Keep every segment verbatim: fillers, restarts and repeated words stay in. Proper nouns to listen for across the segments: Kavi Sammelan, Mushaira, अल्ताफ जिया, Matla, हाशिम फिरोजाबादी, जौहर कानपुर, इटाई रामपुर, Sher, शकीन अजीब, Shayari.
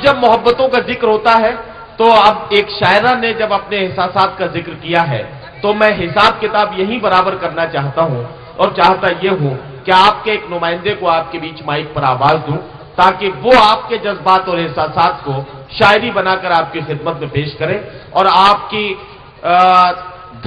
अब जब मोहब्बतों का जिक्र होता है तो अब एक शायरा ने जब अपने एहसासात का जिक्र किया है तो मैं हिसाब किताब यहीं बराबर करना चाहता हूं और चाहता यह हूं कि आपके एक नुमाइंदे को आपके बीच माइक पर आवाज दूं ताकि वो आपके जज्बात और एहसासात को शायरी बनाकर आपकी खिदमत में पेश करें और आपकी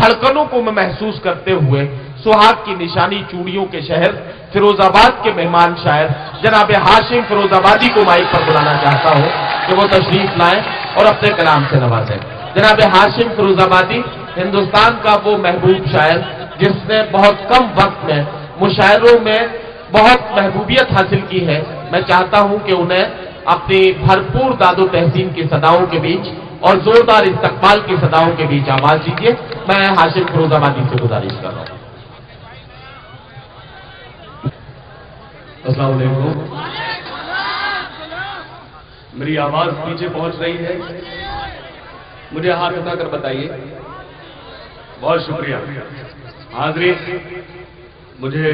धड़कनों को मैं महसूस करते हुए सुहाग की निशानी चूड़ियों के शहर फिरोजाबाद के मेहमान शायर जनाब हाशिम फिरोजाबादी को माइक पर बुलाना चाहता हूं कि वो तशरीफ लाएं और अपने कलाम से नवाजें। जनाब हाशिम फिरोजाबादी हिंदुस्तान का वो महबूब शायर जिसने बहुत कम वक्त में मुशायरों में बहुत महबूबियत हासिल की है। मैं चाहता हूं कि उन्हें अपनी भरपूर दादो तहसीन की सदाओं के बीच और जोरदार इस्तकबाल की सदाओं के बीच आवाज दीजिए। मैं हाशिम फिरोजाबादी से गुजारिश कर रहा हूं। अस्सलाम वालेकुम। मेरी आवाज पीछे पहुंच रही है? मुझे हाथ उठाकर बताइए। बहुत शुक्रिया। हाजरीन, मुझे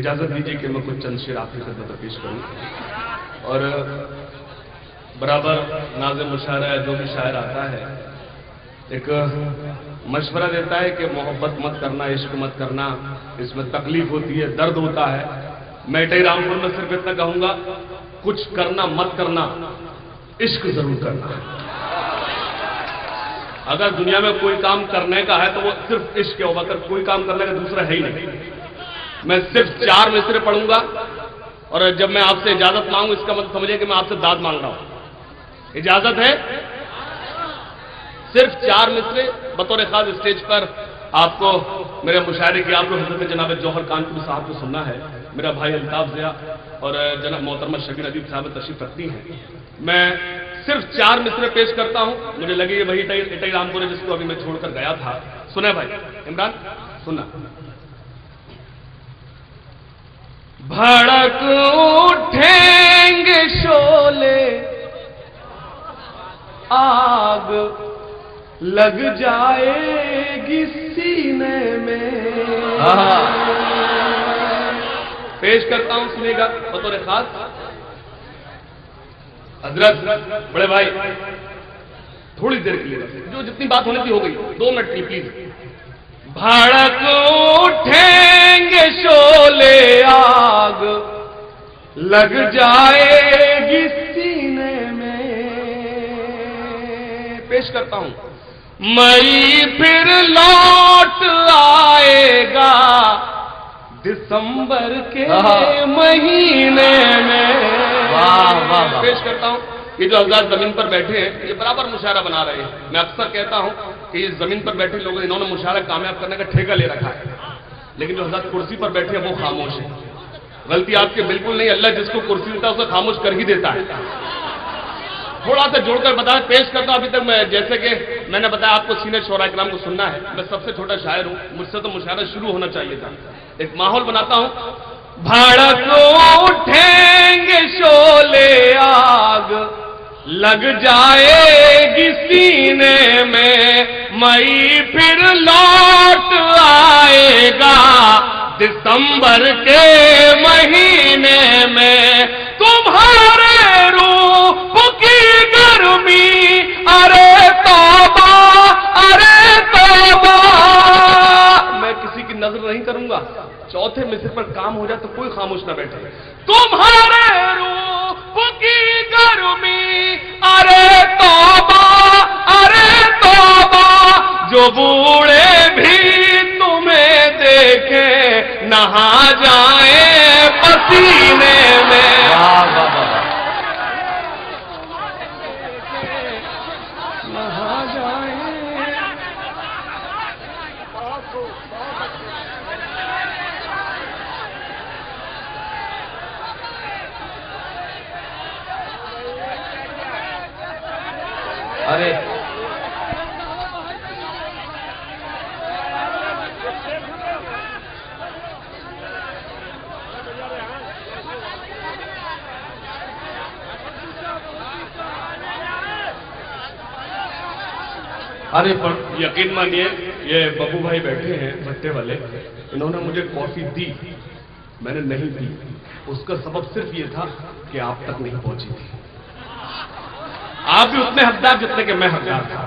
इजाजत दीजिए कि मैं कुछ चंद शेर आपकी खिदमत में पेश करूं। और बराबर नाज़िम मुशायरा जो भी शायर आता है एक मशवरा देता है कि मोहब्बत मत करना, इश्क मत करना, इसमें तकलीफ होती है, दर्द होता है। मैं इटाई रामपुर में सिर्फ इतना कहूंगा, कुछ करना मत करना, इश्क जरूर करना। अगर दुनिया में कोई काम करने का है तो वो सिर्फ इश्क है, मगर कोई काम करने का दूसरा है ही नहीं। मैं सिर्फ चार मिसरे पढ़ूंगा और जब मैं आपसे इजाजत मांगू इसका मतलब समझिए कि मैं आपसे दाद मांग रहा हूं। इजाजत है? सिर्फ चार मिसरे बतौर खास स्टेज पर आपको मेरे मुशायरे की आपको हिस्से में जनाब जौहर कानपुर साहब को सुनना है। मेरा भाई अल्ताफ जिया और जनाब मोहतरमा शकीन अजीब साहब तशरीफ रखती हैं। मैं सिर्फ चार मिसरे पेश करता हूं। मुझे लगे ये वही इटाई रामपुर है जिसको अभी मैं छोड़कर गया था। सुना भाई इमरान, सुना। भड़क उठेंगे शोले, आग लग जाएगी सीने में। पेश करता हूं, सुनेगा बतौर खास हजरत बड़े भाई। थोड़ी देर के लिए जो जितनी बात होनी थी हो गई, दो मिनट की प्लीज। भड़क उठेंगे शोले, आग लग जाएगी सीने में। पेश करता हूं। मई फिर लौट आएगा दिसंबर के महीने में। वाह वाह। पेश करता हूँ। ये जो अगला जमीन पर बैठे हैं ये बराबर मुशायरा बना रहे हैं। मैं अक्सर कहता हूँ कि इस जमीन पर बैठे लोग इन्होंने मुशायरा कामयाब करने का ठेका ले रखा है, लेकिन जो हजरत कुर्सी पर बैठे हैं वो खामोश है। गलती आपके बिल्कुल नहीं, अल्लाह जिसको कुर्सी देता है उसे खामोश कर ही देता है। थोड़ा सा जोड़कर बताया, पेश करता हूं। अभी तक मैं जैसे कि मैंने बताया आपको सीनियर शोरा इकराम को सुनना है। मैं सबसे छोटा शायर हूं, मुझसे तो मुशायरा शुरू होना चाहिए था। एक माहौल बनाता हूं। भड़क उठेंगे शोले, आग लग जाएगी सीने में। मई फिर लौट आएगा दिसंबर के महीने में। तुम्हारे रूप की गर्मी, अरे तौबा अरे तौबा। मैं किसी की नजर नहीं करूंगा। चौथे मिसरे पर काम हो जाए तो कोई खामोश ना बैठे। तुम्हारे रूप की गर्मी, अरे तौबा अरे तौबा। जो बूढ़े भी तुम्हें देखे नहा जाए पसीने में। अरे अरे पर यकीन मानिए ये बबू भाई बैठे हैं भट्टे वाले, इन्होंने मुझे कॉफी दी, मैंने नहीं पी। उसका सबब सिर्फ ये था कि आप तक नहीं पहुंची थी। आप भी उतने हकदार जितने कि मैं हकदार था।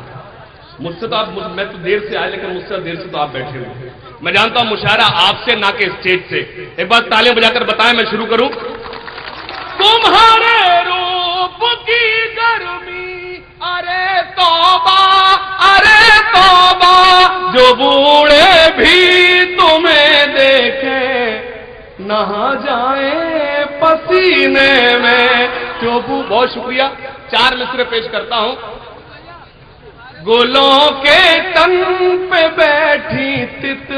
मुझसे तो आप, मैं तो देर से आया लेकिन मुझसे देर से तो आप बैठे हुए। मैं जानता हूं मुशायरा आपसे ना के स्टेज से। एक बार तालियां बजाकर बताएं, मैं शुरू करूं। तुम्हारे रूप की गर्मी, अरे तौबा अरे तौबा, जो बूढ़े भी तुम्हें देखे नहा जाए पसीने में। जो बहुत शुक्रिया, चार मिसरे पेश करता हूं। गुलों के तन पे बैठी तित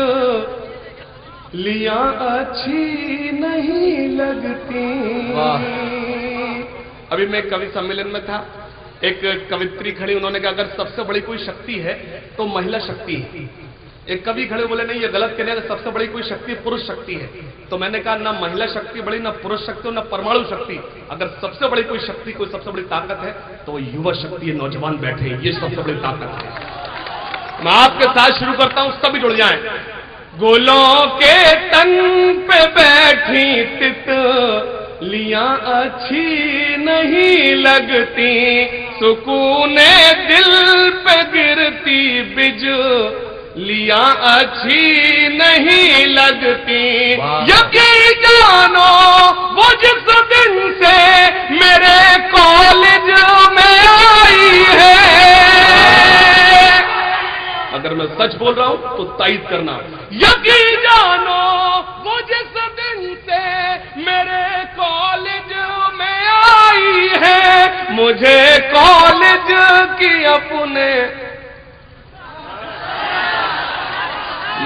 लिया अच्छी नहीं लगती। अभी मैं कवि सम्मेलन में था, एक कवित्री खड़ी, उन्होंने कहा अगर सबसे बड़ी कोई शक्ति है तो महिला शक्ति है। एक कवि खड़े बोले नहीं ये गलत कहने, सबसे बड़ी कोई शक्ति पुरुष शक्ति है। तो मैंने कहा ना महिला शक्ति बड़ी, ना पुरुष शक्ति, ना परमाणु शक्ति। अगर सबसे बड़ी कोई शक्ति, कोई सबसे बड़ी ताकत है तो युवा शक्ति, नौजवान बैठे, ये सबसे बड़ी ताकत है। मैं आपके साथ शुरू करता हूं, सभी जुड़ जाए। गोलों के तन पे बैठी तित लिया अच्छी नहीं लगती, सुकूने दिल पे गिरती बिज लिया अच्छी नहीं लगती। यकीन जानो वो जिस दिन से मेरे कॉलेज में आई है, अगर मैं सच बोल रहा हूं तो तायद करना। यकीन जानो वो जिस दिन से मेरे कॉलेज में आई है, मुझे कॉलेज की अपने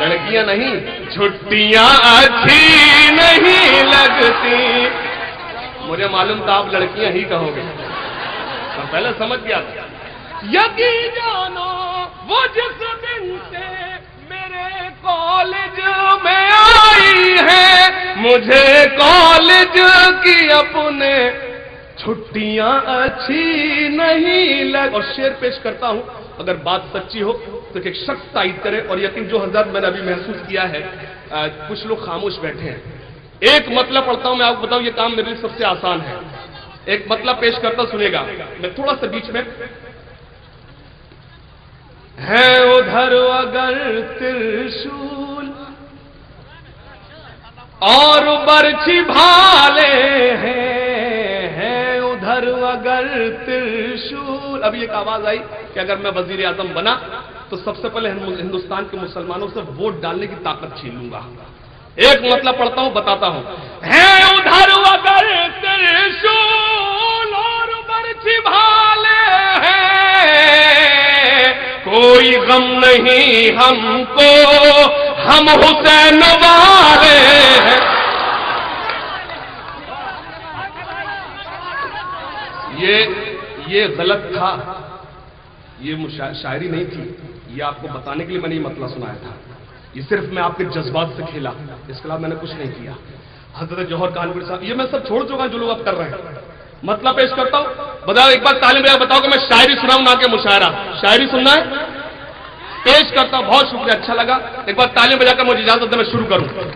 लड़कियां नहीं, छुट्टियां अच्छी नहीं लगती। मुझे मालूम था आप लड़कियां ही कहोगे, मैं पहले समझ गया था। यकीन जानो वो जिस दिन से मेरे कॉलेज में आई है, मुझे कॉलेज की अपने छुट्टियां अच्छी नहीं लग। और शेर पेश करता हूं, अगर बात सच्ची हो तो एक शख्स तायद करे। और यकीन जो हजरत मैंने अभी महसूस किया है, आ, कुछ लोग खामोश बैठे हैं। एक मतलब पढ़ता हूं, मैं आपको बताऊं ये काम मेरे लिए सबसे आसान है। एक मतलब पेश करता, सुनेगा। मैं थोड़ा सा बीच में है उधर अगर त्रिशूल और बरछी भाले हैं, उधर अगर त्रिशूल। अभी एक आवाज आई कि अगर मैं वजीर आजम बना तो सबसे पहले हिंदुस्तान के मुसलमानों से वोट डालने की ताकत छीनूंगा। एक मतलब पढ़ता हूं, बताता हूं। है उधर अगर त्रिशूल और बरछी भाले हैं, कोई गम नहीं हमको, हम हुसैन वाले हैं। ये ये गलत था, ये शायरी नहीं थी, ये आपको बताने के लिए मैंने ये मतला सुनाया था। ये सिर्फ मैं आपके जज्बात से खेला, इसके अलावा मैंने कुछ नहीं किया। हजरत जौहर कानपुर साहब, ये मैं सब छोड़ चुका जो लोग आप कर रहे हैं। मतला पेश करता हूं, बताओ एक बार तालिम बजा, बताओ कि मैं शायरी सुनाऊं ना कि मुशायरा। शायरी सुनना है, पेश करता हूं। बहुत शुक्रिया, अच्छा लगा। एक बार तालिम बजाकर मुझे इजाजत दें, मैं शुरू करूं।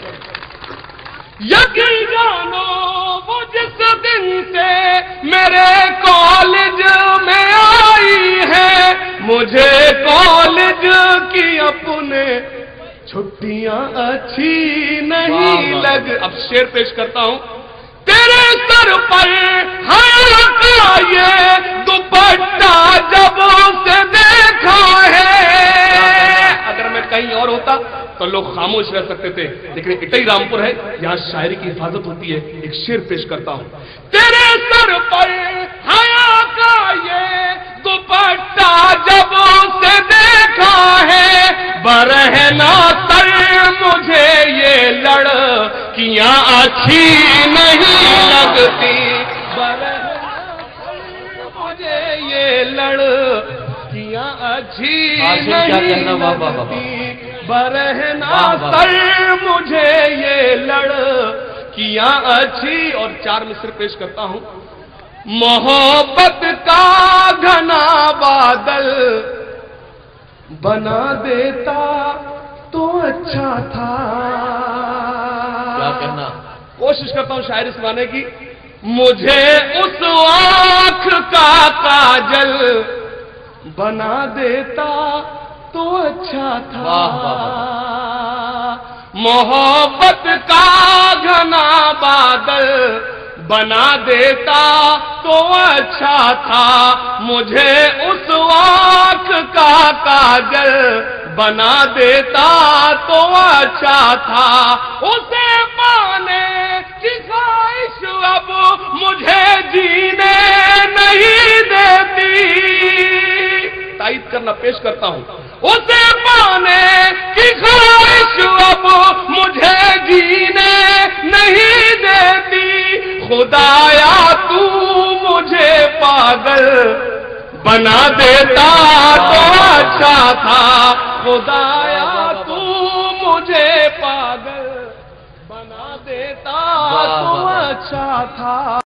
यकीन जानो वो जिस दिन से मेरे कॉलेज में आई है, मुझे कॉलेज की अपने छुट्टियां अच्छी नहीं लग। अब शेर पेश करता हूं। तेरे सर पर हल्का ये दुपट्टा जब से देखा है, अगर मैं कहीं और होता तो लोग खामोश रह सकते थे, लेकिन इटाई रामपुर है, यहाँ शायरी की हिफाजत होती है। एक शेर पेश करता हूं। तेरे सर पर हया का ये दुपट्टा जब से देखा है, बरहना तर मुझे ये लड़कियां अच्छी नहीं लगती, बरहना तर मुझे ये लड़कियां अच्छी नहीं लगती, बरहना सर मुझे ये लड़कियां अच्छी। और चार मिसरे पेश करता हूं। मोहब्बत का घना बादल बना देता तो अच्छा था। क्या कहना, कोशिश करता हूं शायरी सुनाने की। मुझे उस आँख का काजल बना देता तो अच्छा था। मोहब्बत का घना बादल बना देता तो अच्छा था। मुझे उस आँख का काजल बना देता तो अच्छा था। उसे पाने की ख्वाहिश अब मुझे जीने नहीं देती। तायद करना पेश करता हूँ। उसे पाने की ख्वाहिश अब मुझे जीने नहीं देती। खुदाया तू मुझे पागल बना देता तो अच्छा था। खुदाया तू मुझे पागल बना देता तो अच्छा था।